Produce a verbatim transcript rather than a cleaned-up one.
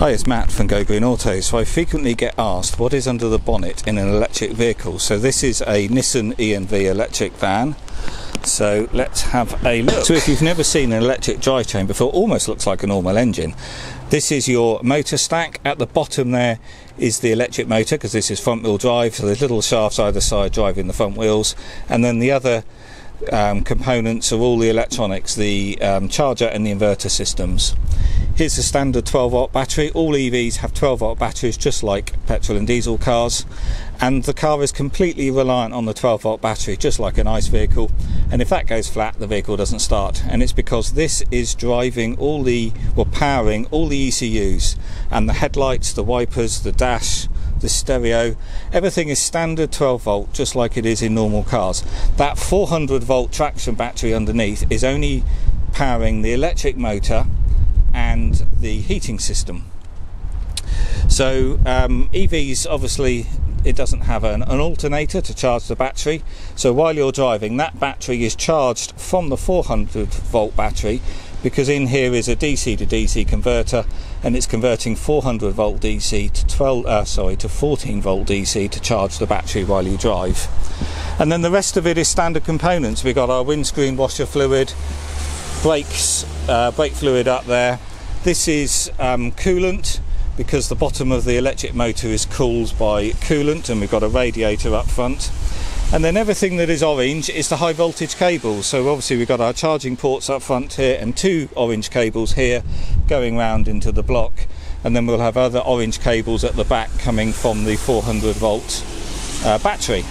Hi, it's Matt from Go Green Auto. So I frequently get asked what is under the bonnet in an electric vehicle. So this is a Nissan E N V electric van. So let's have a look. So if you've never seen an electric drivetrain before, almost looks like a normal engine. This is your motor stack. At the bottom there is the electric motor, because this is front wheel drive, so there's little shafts either side driving the front wheels. And then the other um, components are all the electronics, the um, charger and the inverter systems. Here's a standard twelve volt battery. All E Vs have twelve volt batteries, just like petrol and diesel cars, and the car is completely reliant on the twelve volt battery, just like an ICE vehicle. And if that goes flat, the vehicle doesn't start, and it's because this is driving all the, well, powering all the E C Us, and the headlights, the wipers, the dash, the stereo, everything is standard twelve volt, just like it is in normal cars. That four hundred volt traction battery underneath is only powering the electric motor and the heating system. So um, E Vs, obviously it doesn't have an, an alternator to charge the battery, so while you're driving, that battery is charged from the four hundred volt battery, because in here is a D C to D C converter, and it's converting four hundred volt D C to twelve uh, sorry to fourteen volt D C to charge the battery while you drive. And then the rest of it is standard components. We've got our windscreen washer fluid, brakes, uh, brake fluid up there. This is um, coolant, because the bottom of the electric motor is cooled by coolant, and we've got a radiator up front. And then everything that is orange is the high voltage cables. So obviously we've got our charging ports up front here, and two orange cables here going round into the block, and then we'll have other orange cables at the back coming from the four hundred volt uh, battery.